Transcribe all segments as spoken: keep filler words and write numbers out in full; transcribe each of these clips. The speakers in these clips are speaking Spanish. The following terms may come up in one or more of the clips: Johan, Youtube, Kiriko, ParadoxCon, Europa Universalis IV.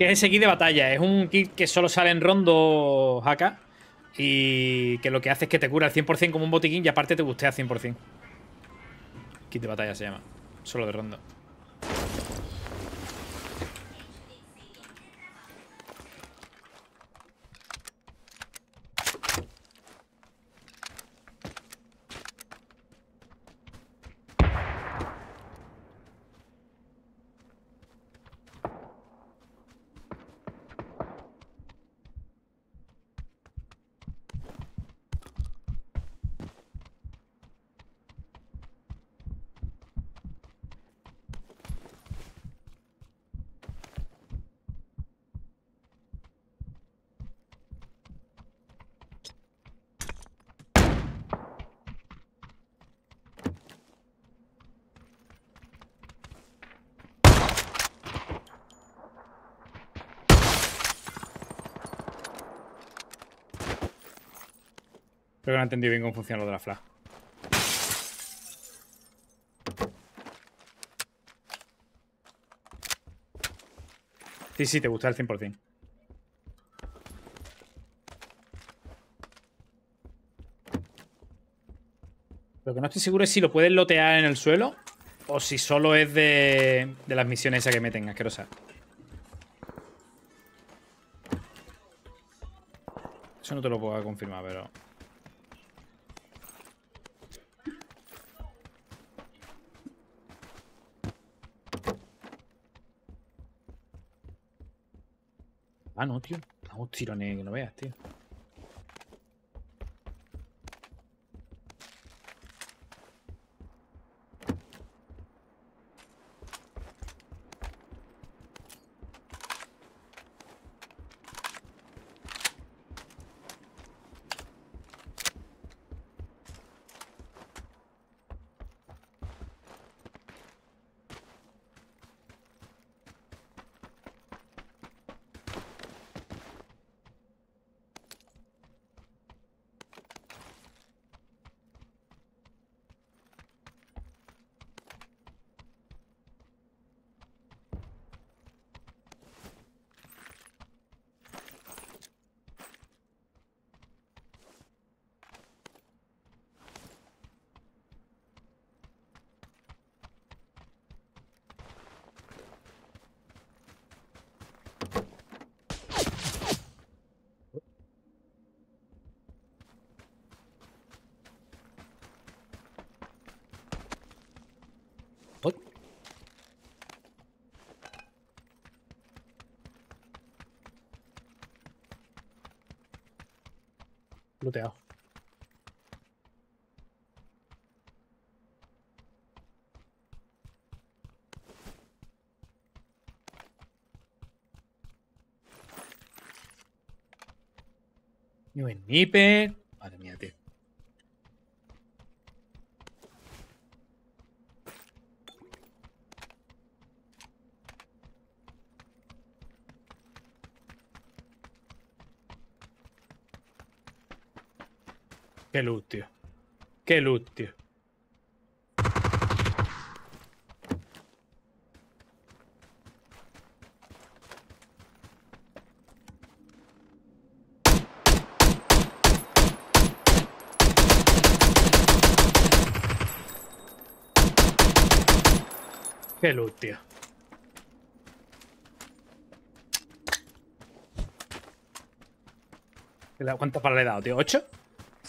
que es ese kit de batalla. Es un kit que solo sale en rondo Haka y que lo que hace es que te cura al cien por cien como un botiquín y aparte te bustea al cien por cien. Kit de batalla se llama, solo de rondo. Creo que no he entendido bien cómo funciona lo de la flash. Sí, sí, te gusta el cien por cien. Lo que no estoy seguro es si lo puedes lotear en el suelo o si solo es de, de las misiones esas que meten, asquerosa. Eso no te lo puedo confirmar, pero... Ah, no, tío. Estamos tirones que no veas, tío. Looteado. Ni un sniper. Madre mía, tío. Qué luz, tío. Qué luz, tío. Qué luz, tío. ¿Cuántas palas le he dado, tío? ¿ocho?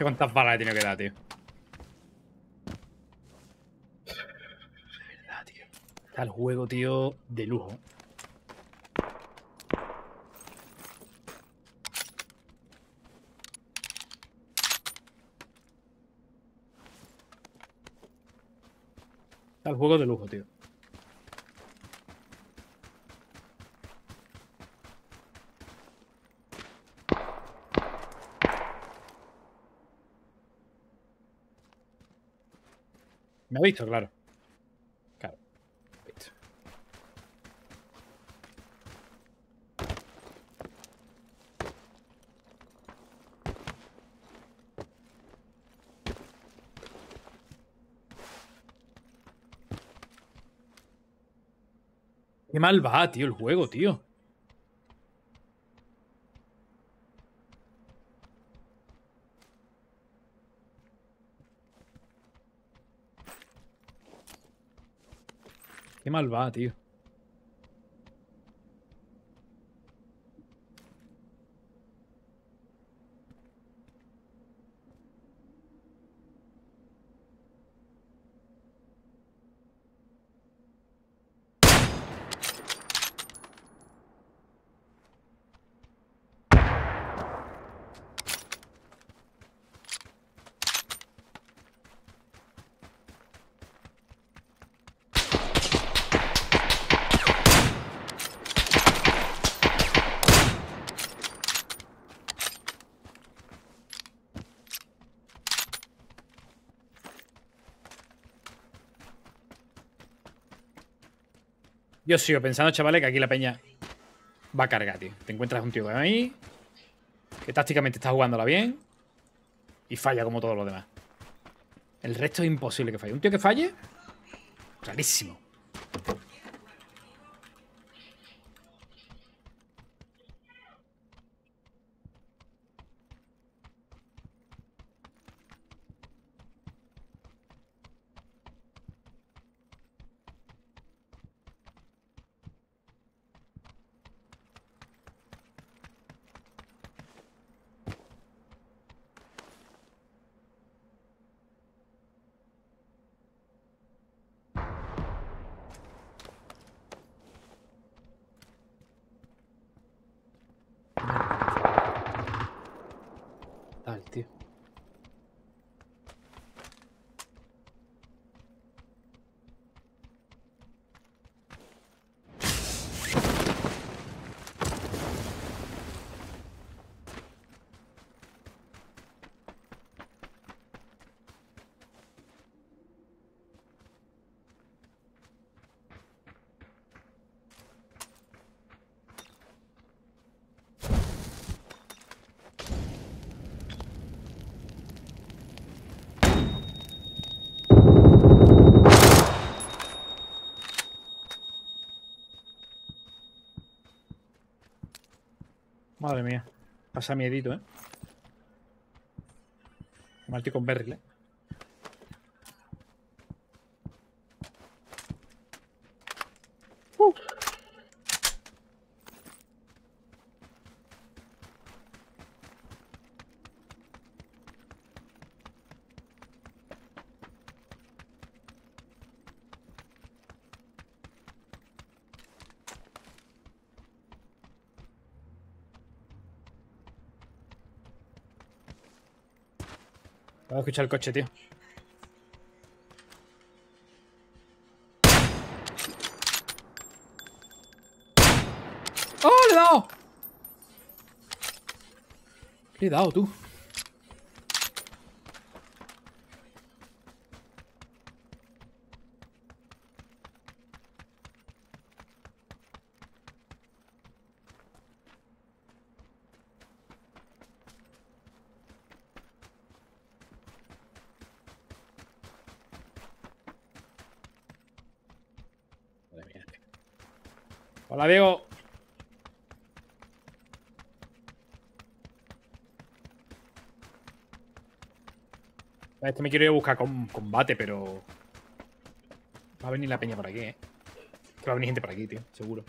¿Cuántas balas he tenido que dar, tío? De verdad, tío. Está el juego, tío, de lujo. Está el juego de lujo, tío. Me ha visto, claro. Claro. Me ha visto. Qué mal va, tío, el juego, tío. Qué mal va, tío. Yo sigo pensando, chavales, que aquí la peña va a cargar, tío. Te encuentras un tío que va ahí, que tácticamente está jugándola bien y falla como todos los demás. El resto es imposible que falle. Un tío que falle, rarísimo. Madre mía, pasa miedito, ¿eh? Martí con Berry, ¿eh? Uh. Voy a escuchar el coche, tío. ¡Oh, le he dado! ¿Qué le he dado, tú? Hola, Diego. Este me quiero ir a buscar con combate, pero... Va a venir la peña por aquí, ¿eh? Que va a venir gente por aquí, tío, seguro.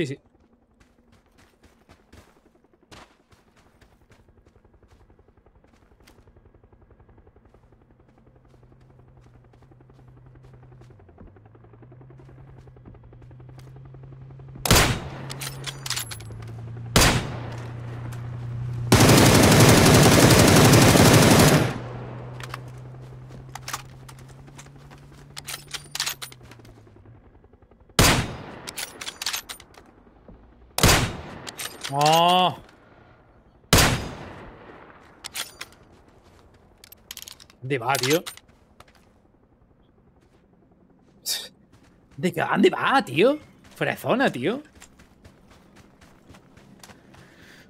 Sì, sì. Oh. Ande va, tío. ¿De dónde va, tío? Fuera de zona, tío.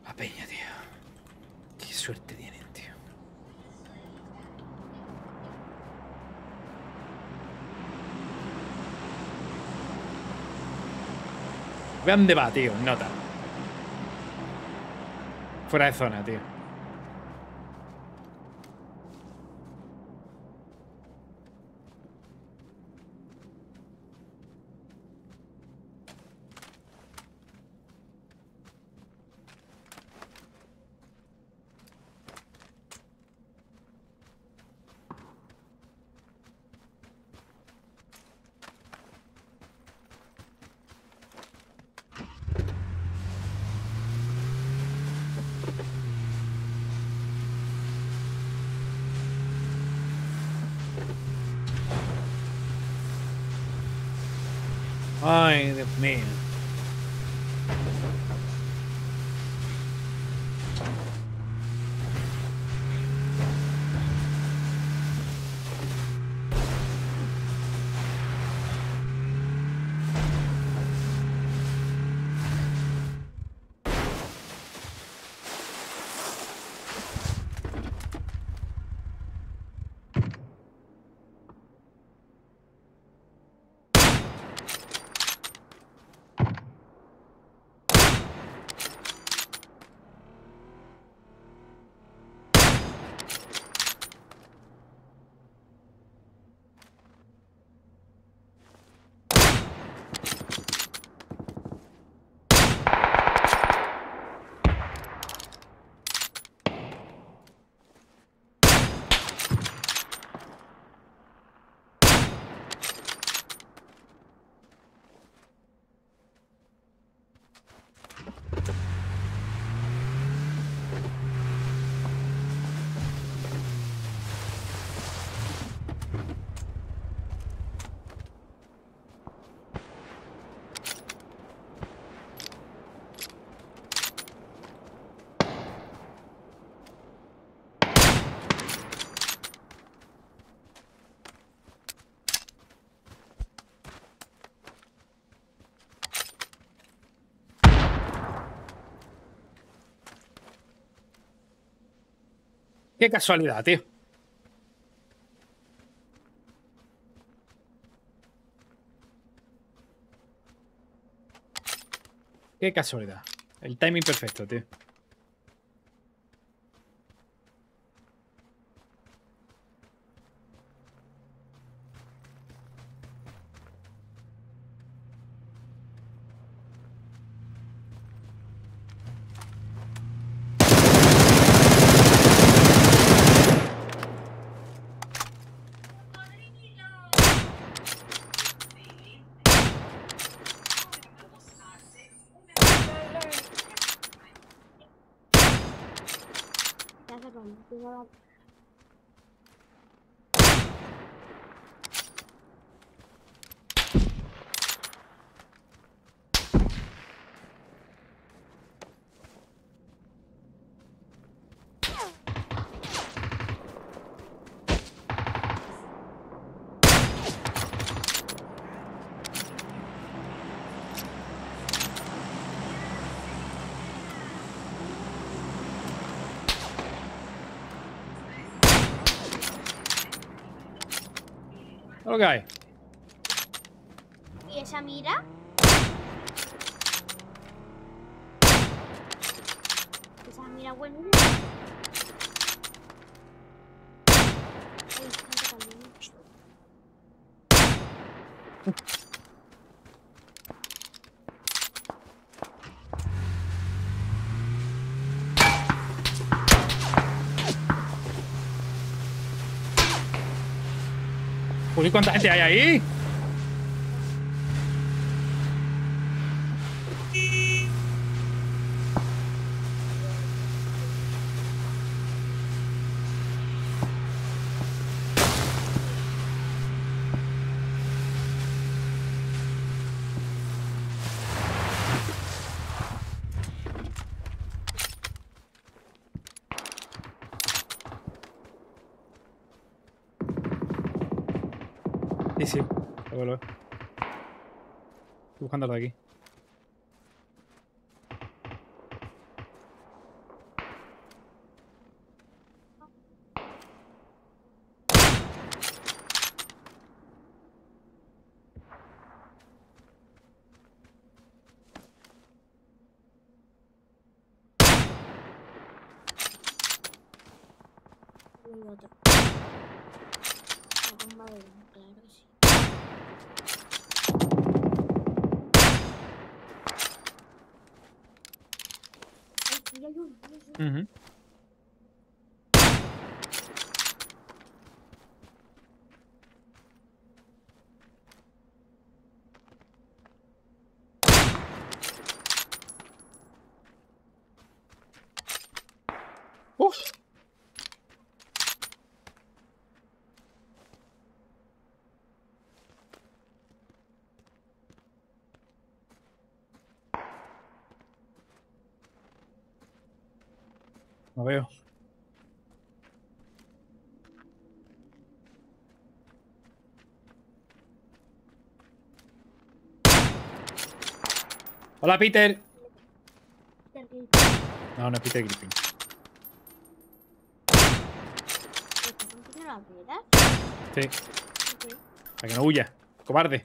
La peña, tío. Qué suerte tienen, tío. ¿De dónde va, tío? Nota. Fuera de zona, tío. Ay, Dios mío. Qué casualidad, tío. Qué casualidad. El timing perfecto, tío. Lo que hay. ¿Y esa mira? Esa mira buena. Juli, ¿cuánta gente hay ahí? Sí, sí, lo vuelvo. Estoy buscándolo de aquí. Uh-huh. Uf. No veo. Hola, Peter. No, no es Peter Griffin. Sí. Para que no huya. Cobarde.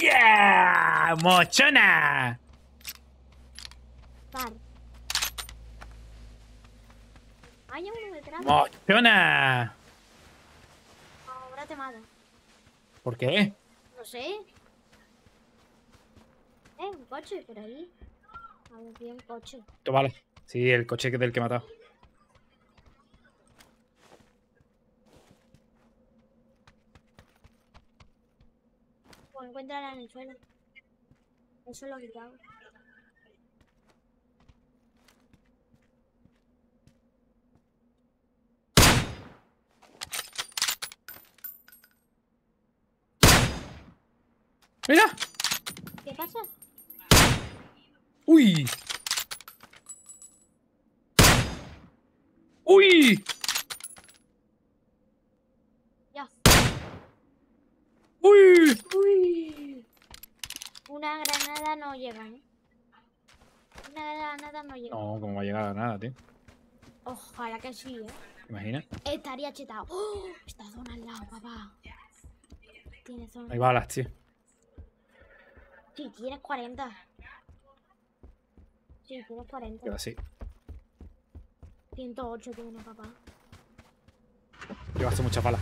¡Yeah! ¡Mochona! Par. Hay uno detrás. ¡Mochona! Ahora te mata. ¿Por qué? No sé. Eh, un coche por ahí. Había un coche. Tómalo. Sí, el coche del que he matado. Encuéntrala en el suelo. Eso es lo que hago. ¡Mira! ¿Qué pasa? ¡Uy! ¡Uy! Una granada no llega, ¿eh? Una granada no llega. No, ¿cómo va a llegar a nada, tío? Ojalá que sí, ¿eh? ¿Te imaginas? Estaría chetado. ¡Oh! Está zona al lado, papá. Tiene zona. Hay balas, tío. Sí, tienes cuarenta. Sí, tienes cuarenta. Pero sí. ciento ocho tiene, papá. Yo gasto muchas balas.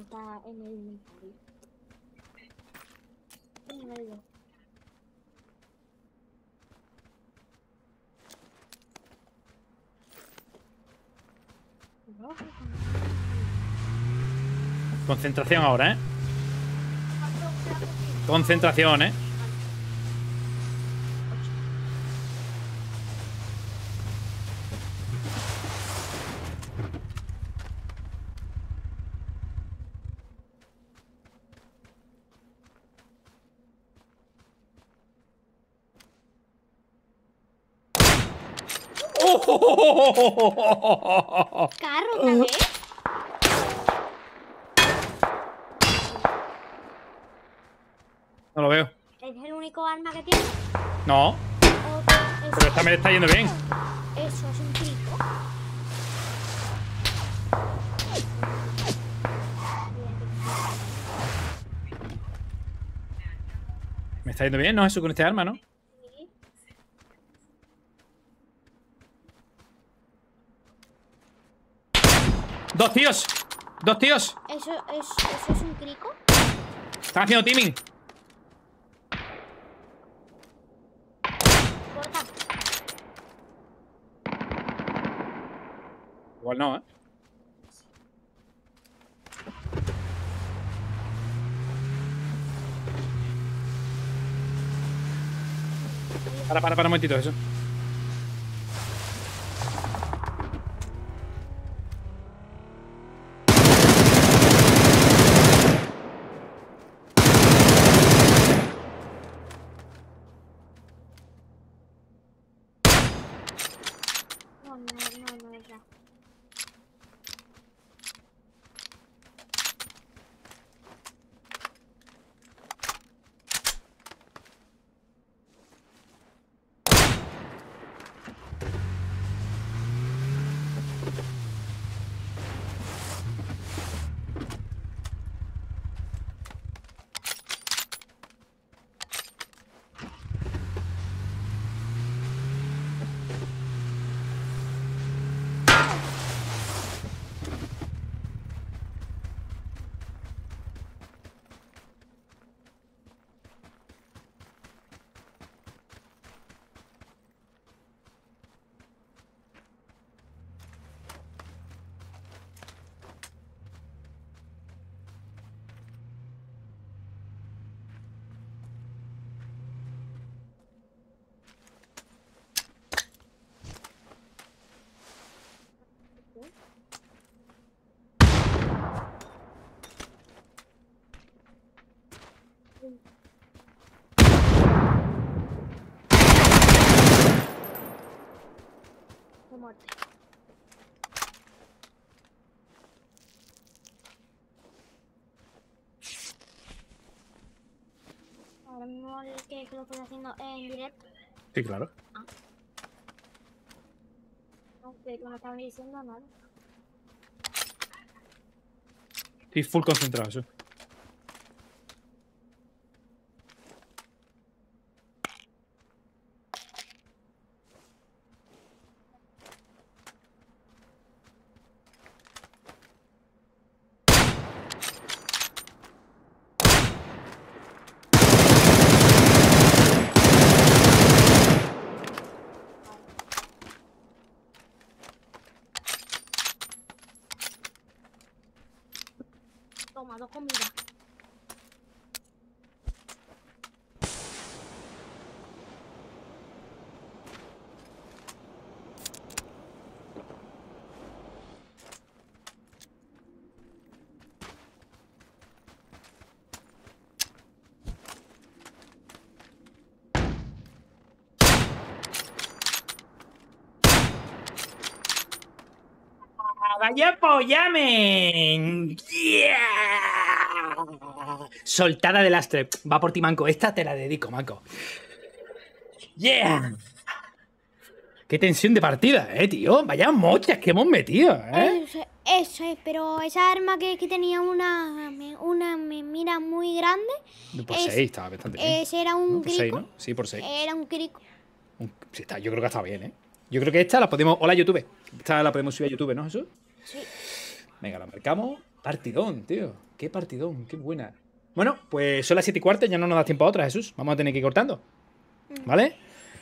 Está en el inventario. En el... Concentración ahora, ¿eh? Concentración, ¿eh? Carro una vez. No lo veo. ¿Es el único arma que tiene? No. Otro, pero esta me está yendo bien. Eso es un Kiriko. Me está yendo bien, ¿no? Eso con este arma, ¿no? ¡Dos tíos! ¡Dos tíos! ¿Eso, eso, eso es un Kiriko? Están haciendo teaming. Corta. Igual no, ¿eh? Para, para, para un momentito eso. De muerte. Ahora mismo que lo estoy haciendo en directo. Sí, claro. Ah. No sé, no me estaban diciendo nada. Estoy full concentrado, eso. Tomado comida. ¡Vaya pollamen! ¡Yeah! Soltada de lastre. Va por ti, Manco. Esta te la dedico, Manco. ¡Yeah! ¡Qué tensión de partida, eh, tío! ¡Vaya mochas que hemos metido, eh! Eso, eso es, pero esa arma que, que tenía una, una mira muy grande... Por seis, es, estaba bastante bien. Ese era un no, por Kiriko. seis, ¿no? Sí, por seis. Era un Kiriko. Un, sí, está, yo creo que está bien, eh. Yo creo que esta la podemos... Hola, YouTube. Esta la podemos subir a YouTube, ¿no, Jesús? Sí. Venga, la marcamos. Partidón, tío. Qué partidón, qué buena. Bueno, pues son las siete y cuarto, ya no nos da tiempo a otra, Jesús. Vamos a tener que ir cortando. ¿Vale?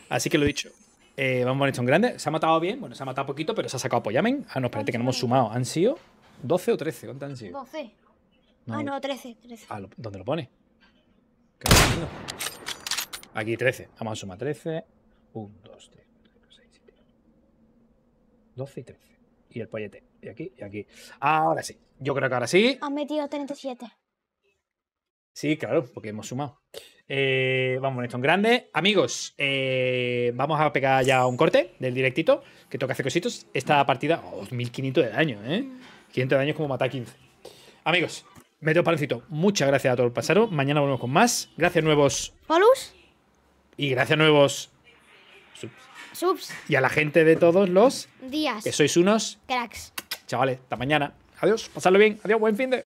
Así que lo dicho. Eh, vamos a esto en grande. Se ha matado bien. Bueno, se ha matado poquito, pero se ha sacado pollamen. Ah, no, espérate que no hemos sumado. ¿Han sido doce o trece? ¿Cuántas han sido? doce. No. Ah, no, trece. trece. Ah, ¿dónde lo pone? ¿Qué está haciendo? Aquí trece. Vamos a sumar trece. uno, dos, tres. doce y trece. Y el pollete. Y aquí, y aquí. Ahora sí. Yo creo que ahora sí. Han metido treinta y siete. Sí, claro, porque hemos sumado. Eh, vamos, Néstor Grande. Amigos, eh, vamos a pegar ya un corte del directito, que toca hacer cositos. Esta partida, oh, mil quinientos de daño, ¿eh? quinientos de daño es como matar quince. Amigos, meteos paloncito. Muchas gracias a todos por pasaros. Mañana volvemos con más. Gracias nuevos Polus. Y gracias nuevos subs. subs. Y a la gente de todos los días. Que sois unos cracks. Chavales, hasta mañana. Adiós, pasadlo bien. Adiós, buen fin de...